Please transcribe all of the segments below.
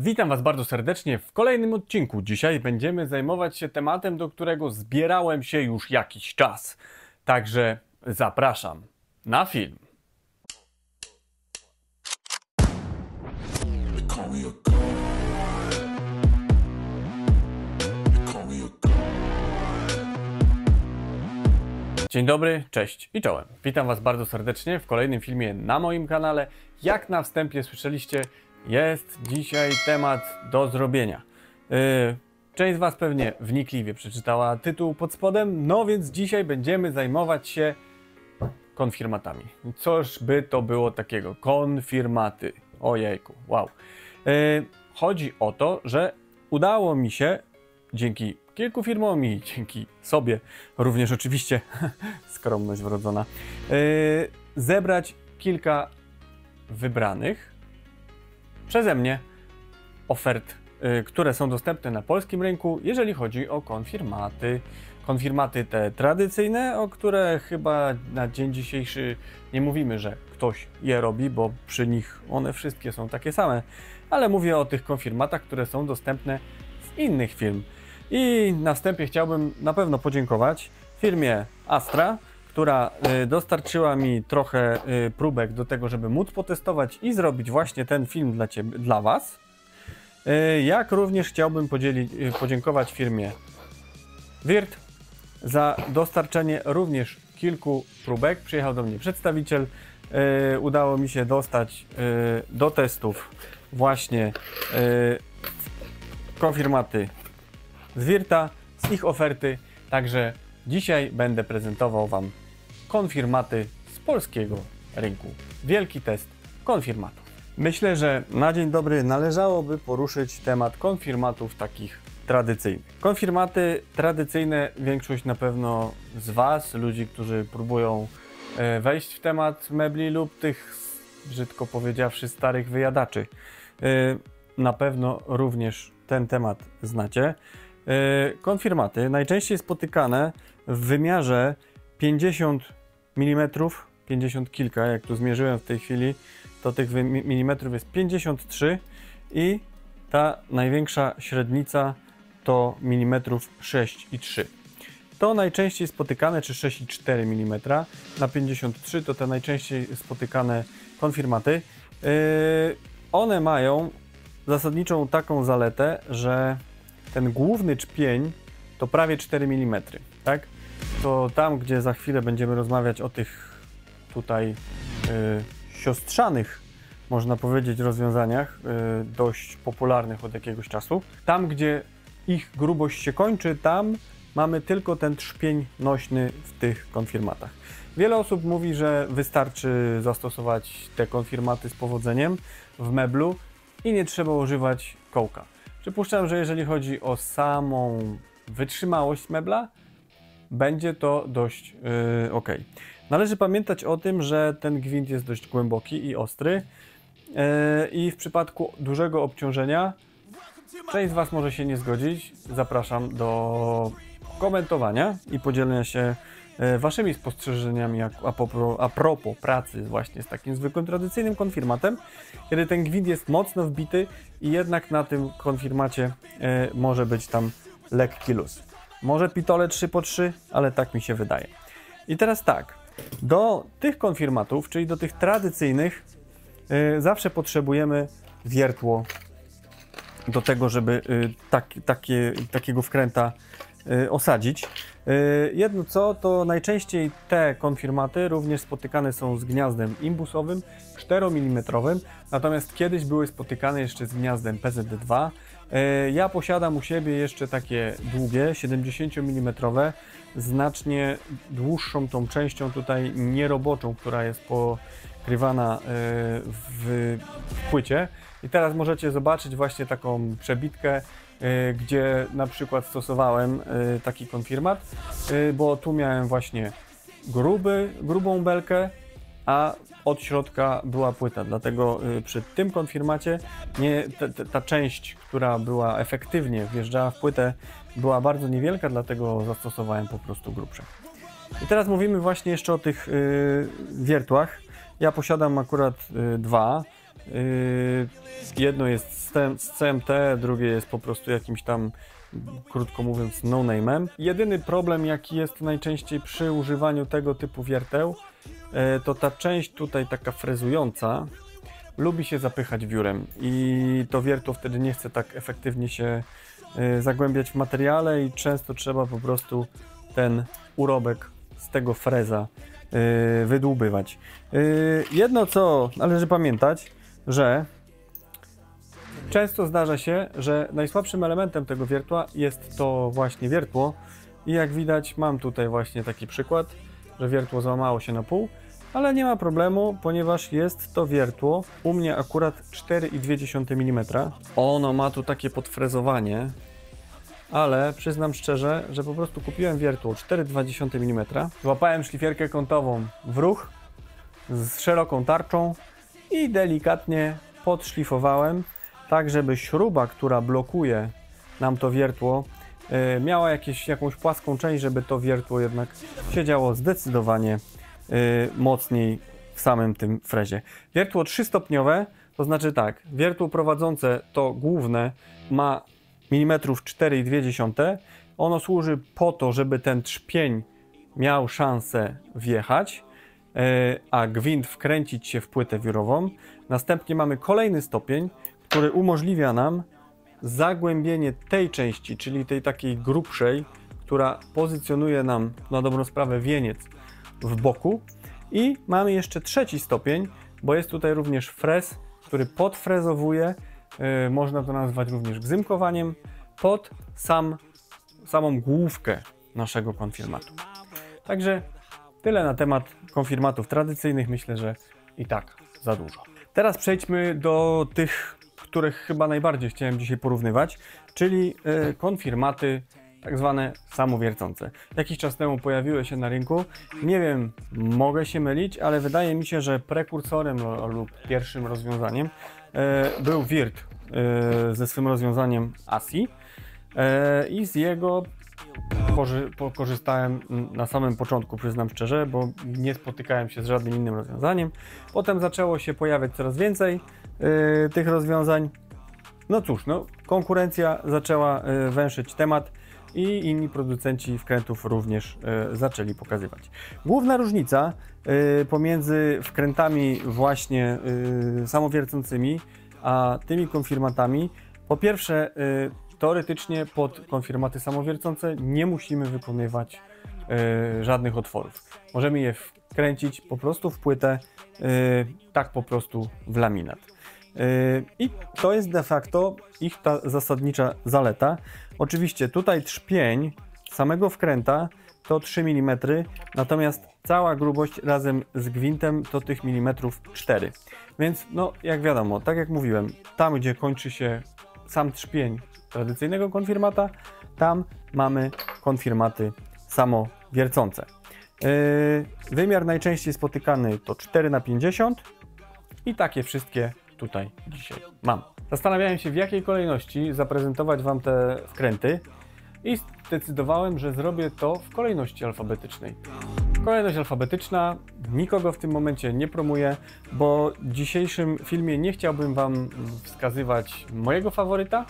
Witam Was bardzo serdecznie w kolejnym odcinku. Dzisiaj będziemy zajmować się tematem, do którego zbierałem się już jakiś czas. Także zapraszam na film. Dzień dobry, cześć i czołem. Witam Was bardzo serdecznie w kolejnym filmie na moim kanale. Jak na wstępie słyszeliście, jest dzisiaj temat do zrobienia. Część z Was pewnie wnikliwie przeczytała tytuł pod spodem, no więc dzisiaj będziemy zajmować się konfirmatami. Coż by to było takiego? Konfirmaty. Ojejku, wow. Chodzi o to, że udało mi się dzięki kilku firmom i dzięki sobie również oczywiście, skromność wrodzona, zebrać kilka wybranych przeze mnie ofert, które są dostępne na polskim rynku, jeżeli chodzi o konfirmaty. Konfirmaty te tradycyjne, o które chyba na dzień dzisiejszy nie mówimy, że ktoś je robi, bo przy nich one wszystkie są takie same, ale mówię o tych konfirmatach, które są dostępne w innych firm. I na wstępie chciałbym na pewno podziękować firmie Astra, która dostarczyła mi trochę próbek do tego, żeby móc potestować i zrobić właśnie ten film dla Ciebie, dla Was. Jak również chciałbym podziękować firmie Würth za dostarczenie również kilku próbek. Przyjechał do mnie przedstawiciel. Udało mi się dostać do testów właśnie konfirmaty z Würtha, z ich oferty. Także dzisiaj będę prezentował Wam konfirmaty z polskiego rynku. Wielki test konfirmatów. Myślę, że na dzień dobry należałoby poruszyć temat konfirmatów takich tradycyjnych. Konfirmaty tradycyjne większość na pewno z Was, ludzi, którzy próbują wejść w temat mebli lub tych, brzydko powiedziawszy, starych wyjadaczy. Na pewno również ten temat znacie. Konfirmaty najczęściej spotykane w wymiarze 50 mm, 50 kilka, jak tu zmierzyłem w tej chwili, to tych milimetrów jest 53 i ta największa średnica to milimetrów 6,3. To najczęściej spotykane, czy 6,4 mm na 53 to te najczęściej spotykane konfirmaty. One mają zasadniczą taką zaletę, że ten główny czpień to prawie 4 mm, tak? To tam, gdzie za chwilę będziemy rozmawiać o tych tutaj siostrzanych, można powiedzieć, rozwiązaniach, dość popularnych od jakiegoś czasu. Tam, gdzie ich grubość się kończy, tam mamy tylko ten trzpień nośny w tych konfirmatach. Wiele osób mówi, że wystarczy zastosować te konfirmaty z powodzeniem w meblu i nie trzeba używać kołka. Przypuszczam, że jeżeli chodzi o samą wytrzymałość mebla, będzie to dość ok. Należy pamiętać o tym, że ten gwint jest dość głęboki i ostry i w przypadku dużego obciążenia część z Was może się nie zgodzić. Zapraszam do komentowania i podzielenia się Waszymi spostrzeżeniami a propos pracy właśnie z takim zwykłym tradycyjnym konfirmatem, kiedy ten gwint jest mocno wbity i jednak na tym konfirmacie może być tam lekki luz. Może pitole 3x3, ale tak mi się wydaje. I teraz tak, do tych konfirmatów, czyli do tych tradycyjnych, zawsze potrzebujemy wiertło do tego, żeby takiego wkręta osadzić. Jedno co, to najczęściej te konfirmaty również spotykane są z gniazdem imbusowym 4 mm, natomiast kiedyś były spotykane jeszcze z gniazdem PZD2. Ja posiadam u siebie jeszcze takie długie, 70 mm, znacznie dłuższą tą częścią tutaj nieroboczą, która jest pokrywana w płycie. I teraz możecie zobaczyć właśnie taką przebitkę, gdzie na przykład stosowałem taki konfirmat, bo tu miałem właśnie grubą belkę, a od środka była płyta, dlatego przy tym konfirmacie ta część, która była efektywnie wjeżdżała w płytę, była bardzo niewielka, dlatego zastosowałem po prostu grubsze. I teraz mówimy właśnie jeszcze o tych wiertłach. Ja posiadam akurat dwa. Jedno jest z CMT, drugie jest po prostu jakimś tam, krótko mówiąc, no-name'em. Jedyny problem, jaki jest najczęściej przy używaniu tego typu wierteł, to ta część tutaj taka frezująca lubi się zapychać wiórem i to wiertło wtedy nie chce tak efektywnie się zagłębiać w materiale i często trzeba po prostu ten urobek z tego freza wydłubywać. Jedno, co należy pamiętać, że często zdarza się, że najsłabszym elementem tego wiertła jest to właśnie wiertło i jak widać mam tutaj właśnie taki przykład, że wiertło złamało się na pół, ale nie ma problemu, ponieważ jest to wiertło u mnie akurat 4,2 mm. Ono ma tu takie podfrezowanie, ale przyznam szczerze, że po prostu kupiłem wiertło 4,2 mm, złapałem szlifierkę kątową w ruch z szeroką tarczą i delikatnie podszlifowałem, tak żeby śruba, która blokuje nam to wiertło, miała jakąś płaską część, żeby to wiertło jednak siedziało zdecydowanie mocniej w samym tym frezie. Wiertło 3-stopniowe, to znaczy tak, wiertło prowadzące to główne ma milimetrów 4,2. Ono służy po to, żeby ten trzpień miał szansę wjechać, a gwint wkręcić się w płytę wiórową. Następnie mamy kolejny stopień, który umożliwia nam zagłębienie tej części, czyli tej takiej grubszej, która pozycjonuje nam na dobrą sprawę wieniec w boku. I mamy jeszcze trzeci stopień, bo jest tutaj również frez, który podfrezowuje, można to nazwać również gzymkowaniem, pod samą główkę naszego konfirmatu. Także tyle na temat konfirmatów tradycyjnych, myślę, że i tak za dużo. Teraz przejdźmy do tych, których chyba najbardziej chciałem dzisiaj porównywać, czyli konfirmaty tak zwane samowiercące. Jakiś czas temu pojawiły się na rynku. Nie wiem, mogę się mylić, ale wydaje mi się, że prekursorem lub pierwszym rozwiązaniem był Wurth ze swym rozwiązaniem Assy i z jego korzystałem na samym początku, przyznam szczerze, bo nie spotykałem się z żadnym innym rozwiązaniem. Potem zaczęło się pojawiać coraz więcej tych rozwiązań. No cóż, no, konkurencja zaczęła węszyć temat i inni producenci wkrętów również zaczęli pokazywać. Główna różnica pomiędzy wkrętami właśnie samowiercącymi a tymi konfirmatami, po pierwsze teoretycznie pod konfirmaty samowiercące nie musimy wykonywać żadnych otworów. Możemy je wkręcić po prostu w płytę, tak po prostu w laminat. I to jest de facto ich ta zasadnicza zaleta. Oczywiście tutaj trzpień samego wkręta to 3 mm, natomiast cała grubość razem z gwintem to tych milimetrów 4. Więc no jak wiadomo, tak jak mówiłem, tam gdzie kończy się sam trzpień tradycyjnego konfirmata, tam mamy konfirmaty samowiercące. Wymiar najczęściej spotykany to 4x50 i takie wszystkie tutaj dzisiaj mam. Zastanawiałem się, w jakiej kolejności zaprezentować Wam te wkręty i zdecydowałem, że zrobię to w kolejności alfabetycznej. Kolejność alfabetyczna, nikogo w tym momencie nie promuję, bo w dzisiejszym filmie nie chciałbym Wam wskazywać mojego faworyta,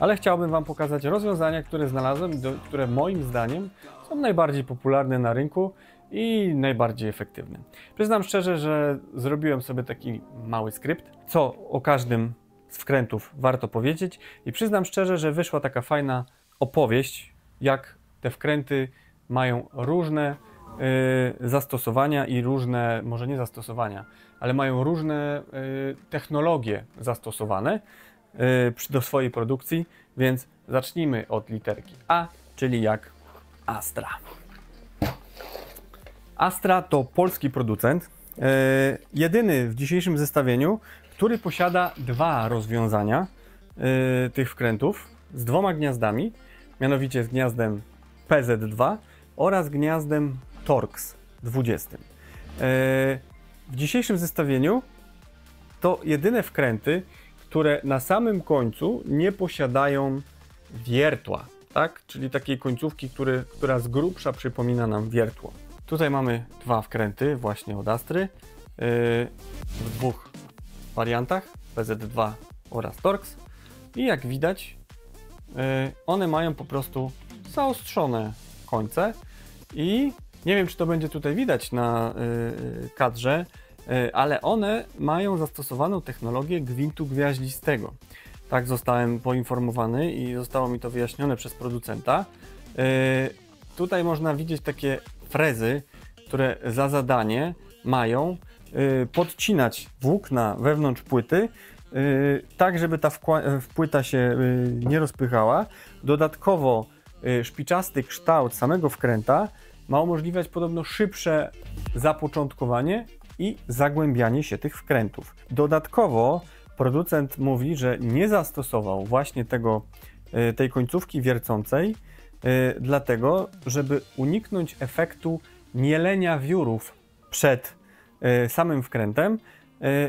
ale chciałbym Wam pokazać rozwiązania, które znalazłem, które moim zdaniem są najbardziej popularne na rynku i najbardziej efektywne. Przyznam szczerze, że zrobiłem sobie taki mały skrypt, co o każdym z wkrętów warto powiedzieć i przyznam szczerze, że wyszła taka fajna opowieść, jak te wkręty mają różne zastosowania i różne, może nie zastosowania, ale mają różne technologie zastosowane do swojej produkcji, więc zacznijmy od literki A, czyli jak Astra. Astra to polski producent, jedyny w dzisiejszym zestawieniu, który posiada dwa rozwiązania tych wkrętów z dwoma gniazdami, mianowicie z gniazdem PZ2 oraz gniazdem Torx 20. W dzisiejszym zestawieniu to jedyne wkręty, które na samym końcu nie posiadają wiertła, tak? Czyli takiej końcówki, która z grubsza przypomina nam wiertło. Tutaj mamy dwa wkręty właśnie od Astry w dwóch wariantach PZ2 oraz Torx i jak widać one mają po prostu zaostrzone końce i nie wiem, czy to będzie tutaj widać na kadrze, ale one mają zastosowaną technologię gwintu gwiaździstego. Tak zostałem poinformowany i zostało mi to wyjaśnione przez producenta. Tutaj można widzieć takie frezy, które za zadanie mają podcinać włókna wewnątrz płyty, tak żeby ta płyta się nie rozpychała. Dodatkowo szpiczasty kształt samego wkręta ma umożliwiać podobno szybsze zapoczątkowanie i zagłębianie się tych wkrętów. Dodatkowo producent mówi, że nie zastosował właśnie tej końcówki wiercącej, dlatego, żeby uniknąć efektu mielenia wiórów przed samym wkrętem,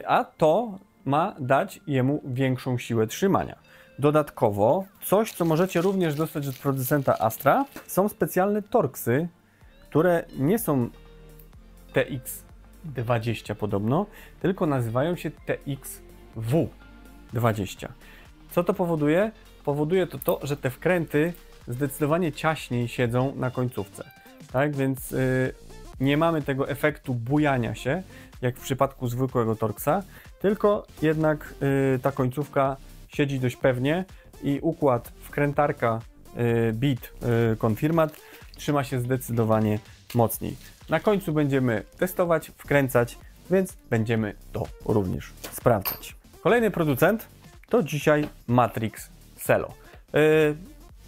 a to ma dać jemu większą siłę trzymania. Dodatkowo coś, co możecie również dostać od producenta Astra, są specjalne torksy, które nie są TX20 podobno, tylko nazywają się TXW20. Co to powoduje? Powoduje to, że te wkręty zdecydowanie ciaśniej siedzą na końcówce. Tak więc nie mamy tego efektu bujania się, jak w przypadku zwykłego torksa, tylko jednak ta końcówka siedzi dość pewnie i układ wkrętarka, bit, konfirmat trzyma się zdecydowanie mocniej. Na końcu będziemy testować, wkręcać, więc będziemy to również sprawdzać. Kolejny producent to dzisiaj Matrix Celo.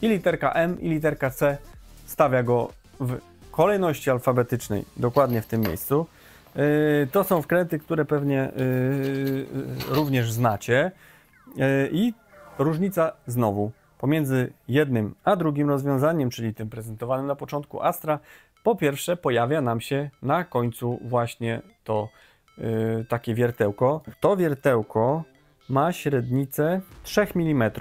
I literka M, i literka C stawia go w kolejności alfabetycznej, dokładnie w tym miejscu. To są wkręty, które pewnie również znacie. I różnica znowu pomiędzy jednym a drugim rozwiązaniem, czyli tym prezentowanym na początku Astra, po pierwsze pojawia nam się na końcu właśnie to takie wiertełko. To wiertełko ma średnicę 3 mm,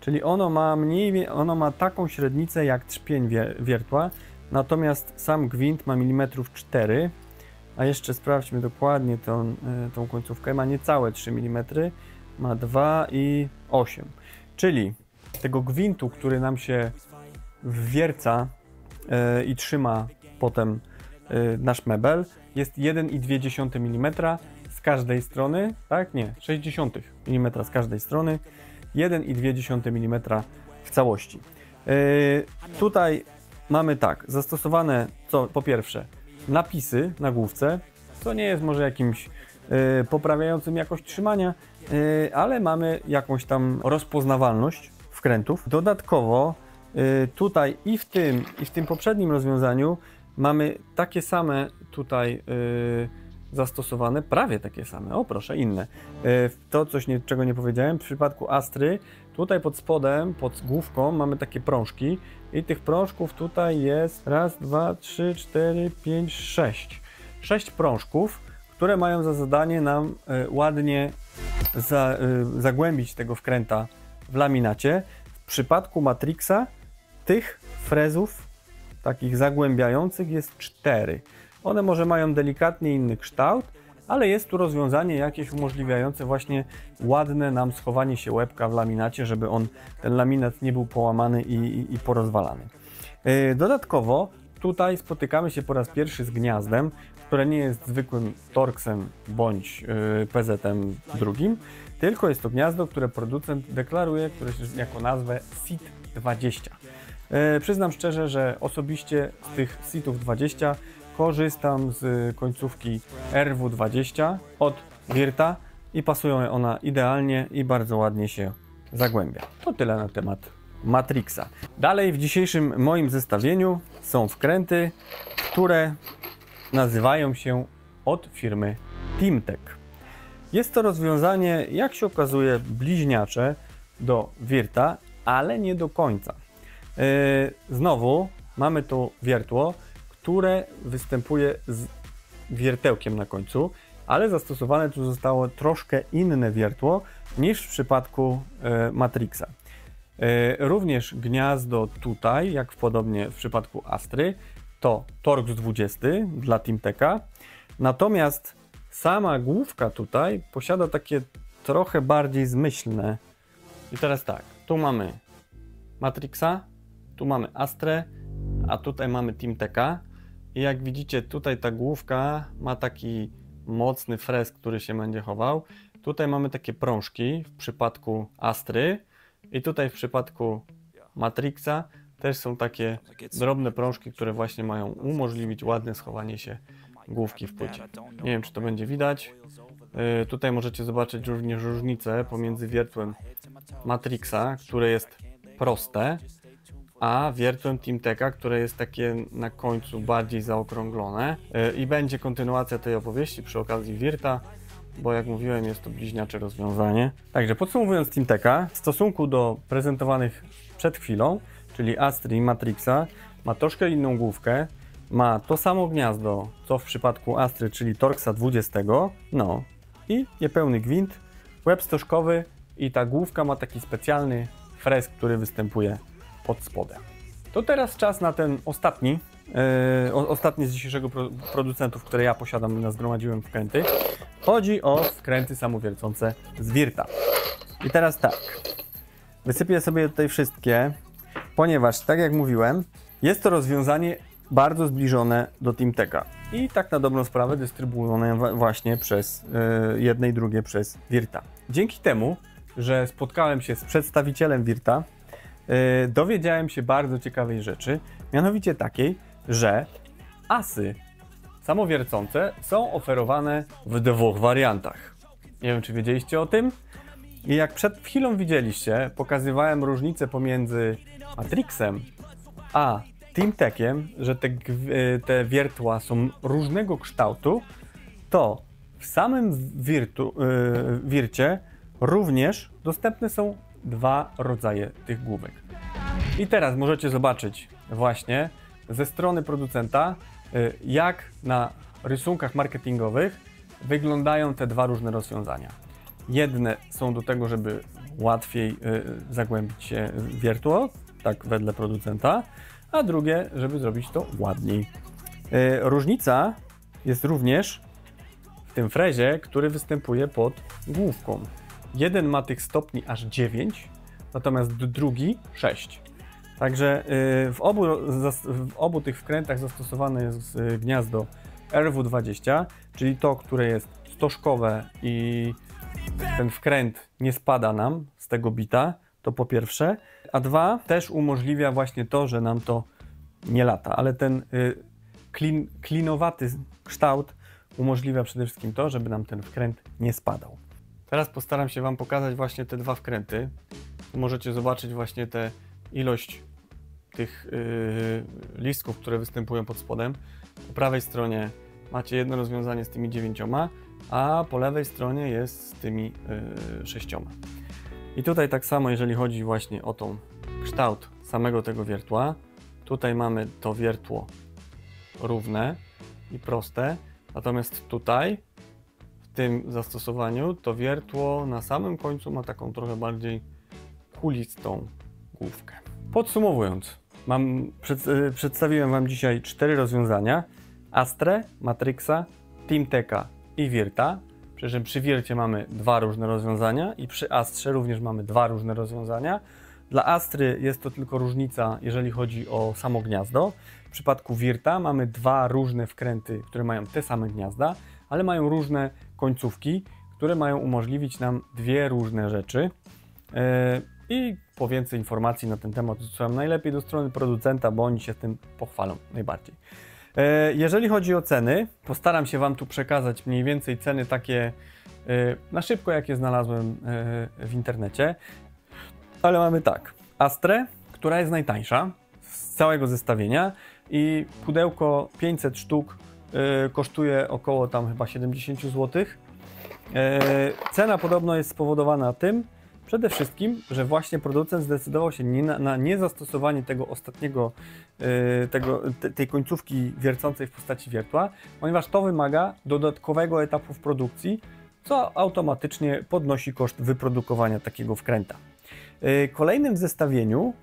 czyli ono ma taką średnicę jak trzpień wiertła, natomiast sam gwint ma 4 mm, a jeszcze sprawdźmy dokładnie tą końcówkę, ma niecałe 3 mm, ma 2,8, czyli tego gwintu, który nam się wwierca i trzyma potem nasz mebel, jest 1,2 mm z każdej strony, tak? Nie, 0,6 mm z każdej strony, 1,2 mm w całości. Tutaj mamy tak, zastosowane po pierwsze napisy na główce, co nie jest może jakimś poprawiającym jakość trzymania, ale mamy jakąś tam rozpoznawalność wkrętów. Dodatkowo tutaj i w tym poprzednim rozwiązaniu mamy takie same tutaj zastosowane, prawie takie same, o proszę, inne. To coś, czego nie powiedziałem, w przypadku Astry tutaj pod spodem, pod główką mamy takie prążki i tych prążków tutaj jest raz, dwa, trzy, cztery, pięć, sześć. 6 prążków, które mają za zadanie nam ładnie zagłębić tego wkręta w laminacie. W przypadku Matrixa tych frezów, takich zagłębiających, jest 4. One może mają delikatnie inny kształt, ale jest tu rozwiązanie jakieś umożliwiające właśnie ładne nam schowanie się łebka w laminacie, żeby ten laminat nie był połamany i porozwalany. Dodatkowo tutaj spotykamy się po raz pierwszy z gniazdem, które nie jest zwykłym torksem bądź PZ-em drugim, tylko jest to gniazdo, które producent deklaruje jako nazwę SIT-20. Przyznam szczerze, że osobiście z tych SIT-ów 20 korzystam z końcówki RW20 od Würtha i pasuje ona idealnie i bardzo ładnie się zagłębia. To tyle na temat Matrixa. Dalej w dzisiejszym moim zestawieniu są wkręty, które nazywają się od firmy Timtec. Jest to rozwiązanie, jak się okazuje, bliźniacze do Würtha, ale nie do końca. Znowu mamy tu wiertło, które występuje z wiertełkiem na końcu, ale zastosowane tu zostało troszkę inne wiertło niż w przypadku Matrixa. Również gniazdo tutaj, jak podobnie w przypadku Astry, to Torx 20 dla Timteca, natomiast Sama główka tutaj posiada takie trochę bardziej zmyślne. I teraz tak, tu mamy Matrixa, tu mamy Astrę, a tutaj mamy Timteca. I jak widzicie, tutaj ta główka ma taki mocny fresk, który się będzie chował. Tutaj mamy takie prążki w przypadku Astry i tutaj w przypadku Matrixa też są takie drobne prążki, które właśnie mają umożliwić ładne schowanie się główki w płycie. Nie wiem, czy to będzie widać. Tutaj możecie zobaczyć również różnicę pomiędzy wiertłem Matrixa, które jest proste, a wiertłem Timteca, które jest takie na końcu bardziej zaokrąglone. I będzie kontynuacja tej opowieści przy okazji Wirta, bo jak mówiłem, jest to bliźniacze rozwiązanie. Także podsumowując Timteca, w stosunku do prezentowanych przed chwilą, czyli Astry i Matrixa, ma troszkę inną główkę, ma to samo gniazdo, co w przypadku Astry, czyli Torxa 20, no i niepełny gwint, łeb stożkowy i ta główka ma taki specjalny fresk, który występuje pod spodem. To teraz czas na ten ostatni z dzisiejszego producentów, które ja posiadam, nazgromadziłem wkręty. Chodzi o wkręty samowiercące z Wirta. I teraz tak, wysypię sobie tutaj wszystkie, ponieważ tak jak mówiłem, jest to rozwiązanie bardzo zbliżone do Timteca i tak na dobrą sprawę dystrybuowane właśnie przez jedne i drugie przez Wirta. Dzięki temu, że spotkałem się z przedstawicielem Wirta, dowiedziałem się bardzo ciekawej rzeczy, mianowicie takiej, że asy samowiercące są oferowane w dwóch wariantach. Nie wiem, czy wiedzieliście o tym? I jak przed chwilą widzieliście, pokazywałem różnicę pomiędzy Matrixem a Timteciem, że te wiertła są różnego kształtu, to w samym Wircie również dostępne są dwa rodzaje tych główek. I teraz możecie zobaczyć właśnie ze strony producenta, jak na rysunkach marketingowych wyglądają te dwa różne rozwiązania. Jedne są do tego, żeby łatwiej zagłębić się w wiertło, tak wedle producenta, a drugie, żeby zrobić to ładniej. Różnica jest również w tym frezie, który występuje pod główką. Jeden ma tych stopni aż 9, natomiast drugi 6. Także w obu tych wkrętach zastosowane jest gniazdo RW20, czyli to, które jest stożkowe i ten wkręt nie spada nam z tego bita, to po pierwsze. A dwa, też umożliwia właśnie to, że nam to nie lata, ale ten klinowaty kształt umożliwia przede wszystkim to, żeby nam ten wkręt nie spadał. Teraz postaram się Wam pokazać właśnie te dwa wkręty. Możecie zobaczyć właśnie tę ilość tych listków, które występują pod spodem. Po prawej stronie macie jedno rozwiązanie z tymi 9, a po lewej stronie jest z tymi 6. I tutaj tak samo, jeżeli chodzi właśnie o tą kształt samego tego wiertła. Tutaj mamy to wiertło równe i proste, natomiast tutaj w tym zastosowaniu to wiertło na samym końcu ma taką trochę bardziej kulistą główkę. Podsumowując, przedstawiłem Wam dzisiaj 4 rozwiązania: Astrę, Matrixa, Timteca i Wirta. Przy czym przy Wircie mamy dwa różne rozwiązania i przy Astrze również mamy dwa różne rozwiązania. Dla Astry jest to tylko różnica, jeżeli chodzi o samo gniazdo. W przypadku Wirta mamy dwa różne wkręty, które mają te same gniazda, ale mają różne końcówki, które mają umożliwić nam dwie różne rzeczy. I po więcej informacji na ten temat odsyłam najlepiej do strony producenta, bo oni się tym pochwalą najbardziej. Jeżeli chodzi o ceny, postaram się Wam tu przekazać mniej więcej ceny takie na szybko, jakie znalazłem w internecie. Ale mamy tak, Astrę, która jest najtańsza z całego zestawienia i pudełko 500 sztuk kosztuje około tam chyba 70 zł. Cena podobno jest spowodowana tym, przede wszystkim, że właśnie producent zdecydował się na niezastosowanie tego ostatniego, tej końcówki wiercącej w postaci wiertła, ponieważ to wymaga dodatkowego etapu w produkcji, co automatycznie podnosi koszt wyprodukowania takiego wkręta. Kolejnym w zestawieniu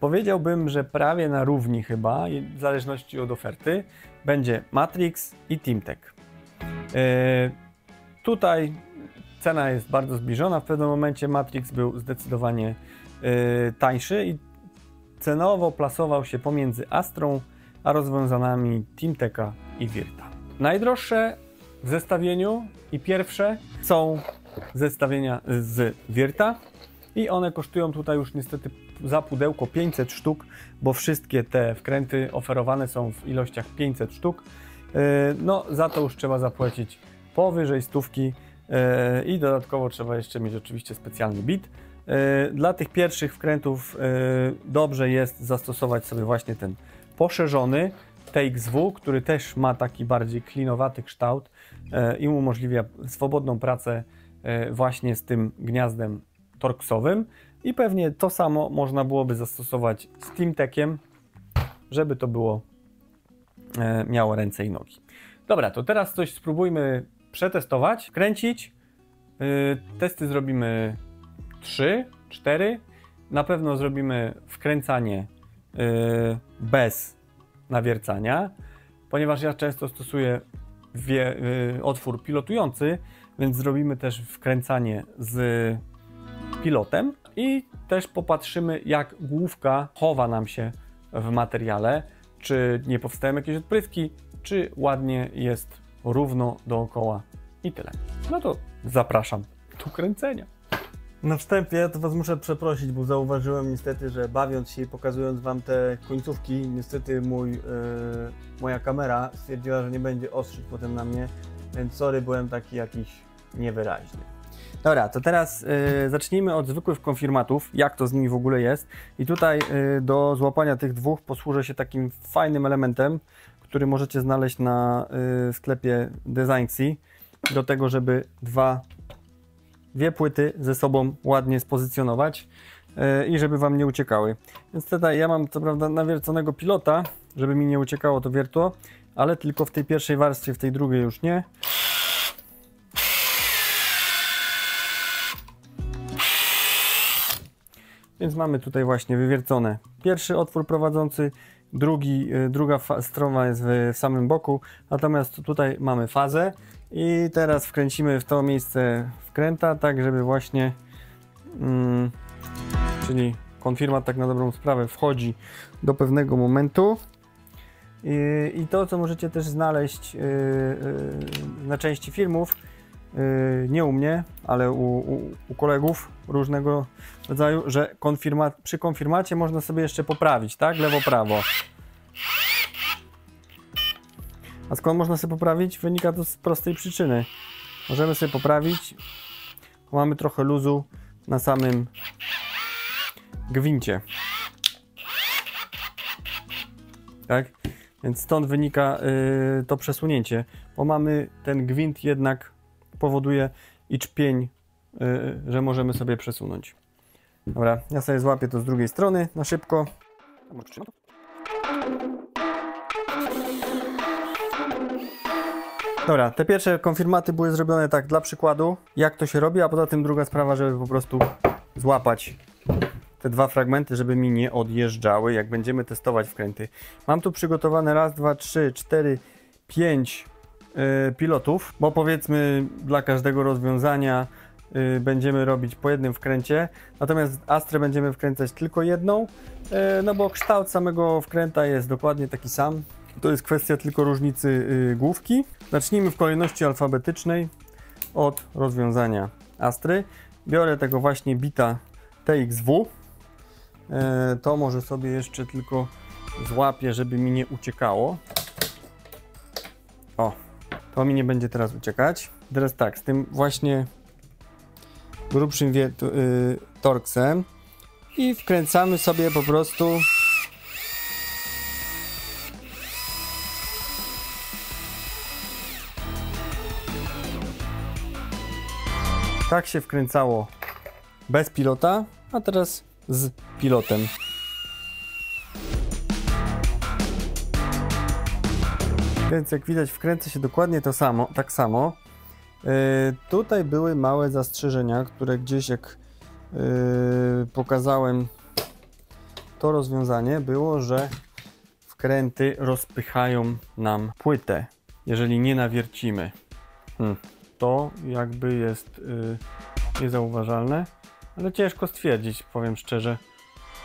powiedziałbym, że prawie na równi chyba, w zależności od oferty, będzie Matrix i Timtec. Tutaj cena jest bardzo zbliżona. W pewnym momencie Matrix był zdecydowanie tańszy i cenowo plasował się pomiędzy Astrą a rozwiązanami Timteca i Würtha. Najdroższe w zestawieniu i pierwsze są zestawienia z Würtha i one kosztują tutaj już niestety za pudełko 500 sztuk, bo wszystkie te wkręty oferowane są w ilościach 500 sztuk. No za to już trzeba zapłacić powyżej 100 i dodatkowo trzeba jeszcze mieć oczywiście specjalny bit. Dla tych pierwszych wkrętów dobrze jest zastosować sobie właśnie ten poszerzony TXW, który też ma taki bardziej klinowaty kształt i umożliwia swobodną pracę właśnie z tym gniazdem torksowym. I pewnie to samo można byłoby zastosować z Timteciem, żeby to było miało ręce i nogi. Dobra, to teraz coś spróbujmy przetestować, kręcić. Testy zrobimy 3, 4. Na pewno zrobimy wkręcanie bez nawiercania, ponieważ ja często stosuję otwór pilotujący, więc zrobimy też wkręcanie z pilotem i też popatrzymy, jak główka chowa nam się w materiale, czy nie powstają jakieś odpryski, czy ładnie jest równo dookoła i tyle. No to zapraszam do kręcenia. Na wstępie ja to Was muszę przeprosić, bo zauważyłem niestety, że bawiąc się i pokazując Wam te końcówki, niestety moja kamera stwierdziła, że nie będzie ostrzyć potem na mnie, więc sorry, byłem taki jakiś niewyraźny. Dobra, to teraz zacznijmy od zwykłych konfirmatów, jak to z nimi w ogóle jest. I tutaj do złapania tych dwóch posłużę się takim fajnym elementem, który możecie znaleźć na sklepie DesignCity, do tego, żeby dwie płyty ze sobą ładnie spozycjonować i żeby Wam nie uciekały. Więc tutaj ja mam co prawda nawierconego pilota, żeby mi nie uciekało to wiertło, ale tylko w tej pierwszej warstwie, w tej drugiej już nie. Więc mamy tutaj właśnie wywiercone pierwszy otwór prowadzący, druga strona jest w samym boku, natomiast tutaj mamy fazę i teraz wkręcimy w to miejsce wkręta, tak żeby właśnie, czyli konfirmat tak na dobrą sprawę wchodzi do pewnego momentu i to, co możecie też znaleźć na części filmów, nie u mnie, ale u kolegów różnego rodzaju, że przy konfirmacie można sobie jeszcze poprawić, tak? Lewo, prawo. A skąd można sobie poprawić? Wynika to z prostej przyczyny. Możemy sobie poprawić, mamy trochę luzu na samym gwincie. Tak? Więc stąd wynika to przesunięcie, bo mamy ten gwint jednak powoduje i czpień, że możemy sobie przesunąć. Dobra, ja sobie złapię to z drugiej strony na szybko. Dobra, te pierwsze konfirmaty były zrobione tak dla przykładu, jak to się robi, a poza tym druga sprawa, żeby po prostu złapać te dwa fragmenty, żeby mi nie odjeżdżały, jak będziemy testować wkręty. Mam tu przygotowane raz, dwa, trzy, cztery, pięć pilotów, bo powiedzmy dla każdego rozwiązania będziemy robić po jednym wkręcie, natomiast Astrę będziemy wkręcać tylko jedną, no bo kształt samego wkręta jest dokładnie taki sam. To jest kwestia tylko różnicy główki. Zacznijmy w kolejności alfabetycznej od rozwiązania Astry. Biorę tego właśnie bita TXW. To może sobie jeszcze tylko złapię, żeby mi nie uciekało. O, to mi nie będzie teraz uciekać. Teraz tak, z tym właśnie grubszym torksem i wkręcamy sobie po prostu tak się wkręcało bez pilota, a teraz z pilotem. Więc jak widać wkręca się dokładnie to samo, tak samo. Tutaj były małe zastrzeżenia, które gdzieś jak pokazałem to rozwiązanie było, że wkręty rozpychają nam płytę, jeżeli nie nawiercimy. To jakby jest niezauważalne, ale ciężko stwierdzić, powiem szczerze,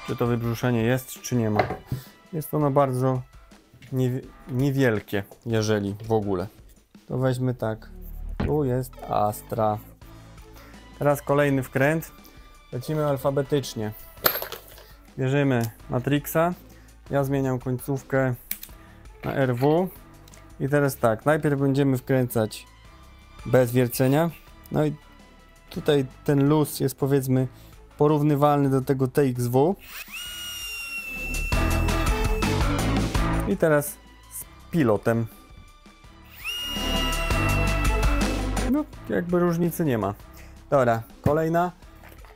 czy to wybrzuszenie jest, czy nie ma. Jest ono bardzo niewielkie, jeżeli w ogóle. To weźmy tak, tu jest Astra. Teraz kolejny wkręt, lecimy alfabetycznie. Bierzemy Matrixa, ja zmieniam końcówkę na RW. I teraz tak, najpierw będziemy wkręcać bez wiercenia. No i tutaj ten luz jest, powiedzmy, porównywalny do tego TXW. I teraz z pilotem. No, jakby różnicy nie ma. Dobra, kolejna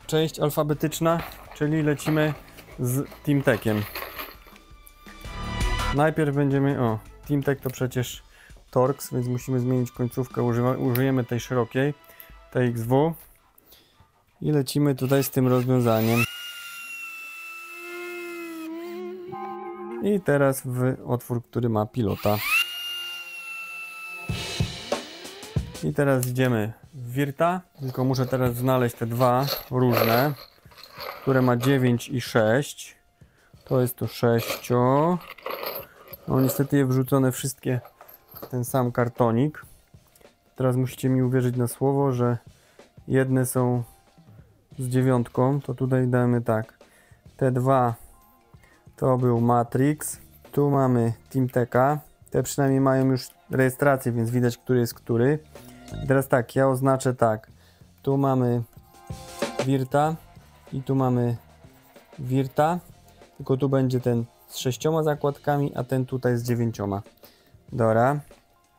część alfabetyczna, czyli lecimy z Timteciem. Najpierw będziemy... O, Timtec to przecież Torx, więc musimy zmienić końcówkę. Użyjemy tej szerokiej, TXW. I lecimy tutaj z tym rozwiązaniem. I teraz w otwór, który ma pilota. I teraz idziemy w Wirta, tylko muszę teraz znaleźć te dwa różne, które ma 9 i 6. To jest to 6. No niestety je wrzucone wszystkie w ten sam kartonik. Teraz musicie mi uwierzyć na słowo, że jedne są z 9, to tutaj damy tak. Te dwa to był Matrix, tu mamy Timteca. Te przynajmniej mają już rejestrację, więc widać, który jest który. I teraz tak, ja oznaczę tak. Tu mamy Wirta i tu mamy Wirta, tylko tu będzie ten z 6 zakładkami, a ten tutaj z 9. Dobra,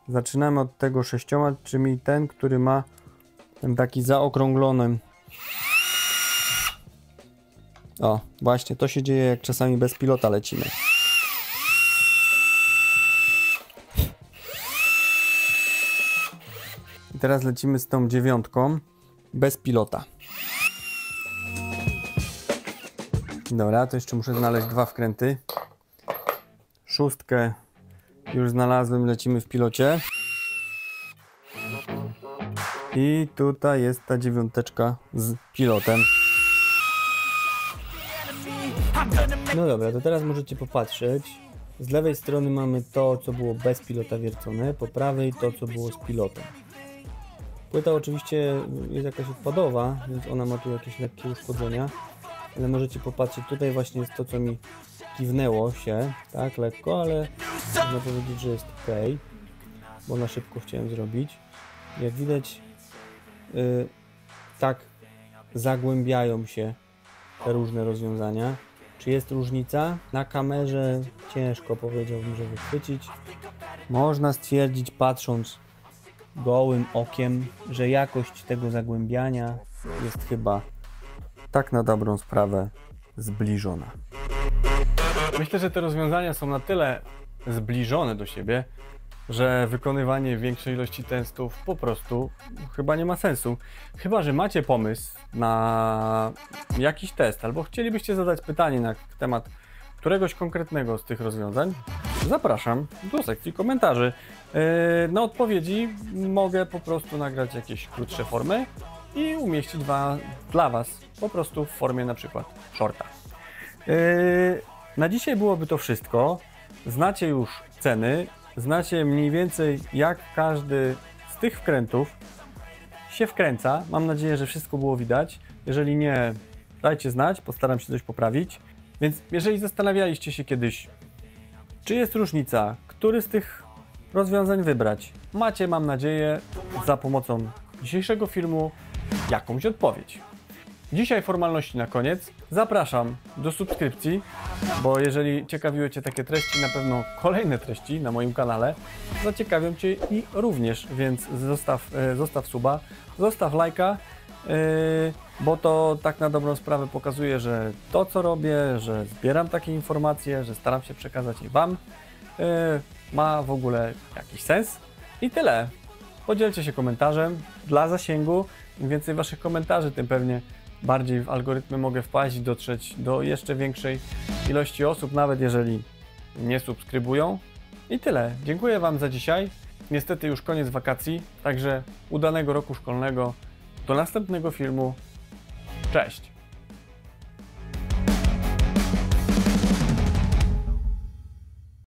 zaczynamy od tego 6, czyli ten, który ma ten taki zaokrąglony. O, właśnie, to się dzieje, jak czasami bez pilota lecimy. I teraz lecimy z tą 9, bez pilota. Dobra, to jeszcze muszę znaleźć dwa wkręty. 6 już znalazłem, lecimy w pilocie. I tutaj jest ta 9 z pilotem. No dobra, to teraz możecie popatrzeć. Z lewej strony mamy to, co było bez pilota wiercone, po prawej to, co było z pilotem. Płyta oczywiście jest jakaś odpadowa, więc ona ma tu jakieś lekkie uszkodzenia, ale możecie popatrzeć, tutaj właśnie jest to, co mi kiwnęło się, tak, lekko, ale można powiedzieć, że jest ok, bo na szybko chciałem zrobić. Jak widać, tak zagłębiają się te różne rozwiązania. Czy jest różnica? Na kamerze ciężko, powiedziałbym, że wychwycić. Można stwierdzić, patrząc gołym okiem, że jakość tego zagłębiania jest chyba tak na dobrą sprawę zbliżona. Myślę, że te rozwiązania są na tyle zbliżone do siebie, że wykonywanie większej ilości testów po prostu chyba nie ma sensu. Chyba że macie pomysł na jakiś test albo chcielibyście zadać pytanie na temat któregoś konkretnego z tych rozwiązań, zapraszam do sekcji komentarzy. Na odpowiedzi mogę po prostu nagrać jakieś krótsze formy i umieścić dla Was po prostu w formie na przykład shorta. Na dzisiaj byłoby to wszystko. Znacie już ceny, znacie mniej więcej, jak każdy z tych wkrętów się wkręca. Mam nadzieję, że wszystko było widać. Jeżeli nie, dajcie znać, postaram się coś poprawić. Więc jeżeli zastanawialiście się kiedyś, czy jest różnica, który z tych rozwiązań wybrać, macie, mam nadzieję, za pomocą dzisiejszego filmu jakąś odpowiedź. Dzisiaj formalności na koniec. Zapraszam do subskrypcji, bo jeżeli ciekawiły Cię takie treści, na pewno kolejne treści na moim kanale zaciekawią Cię i również, więc zostaw suba, zostaw lajka, bo to tak na dobrą sprawę pokazuje, że to, co robię, że zbieram takie informacje, że staram się przekazać je Wam, ma w ogóle jakiś sens. I tyle. Podzielcie się komentarzem dla zasięgu. Im więcej Waszych komentarzy, tym pewnie bardziej w algorytmy mogę wpaść, dotrzeć do jeszcze większej ilości osób, nawet jeżeli nie subskrybują. I tyle. Dziękuję Wam za dzisiaj. Niestety już koniec wakacji, także udanego roku szkolnego. Do następnego filmu. Cześć!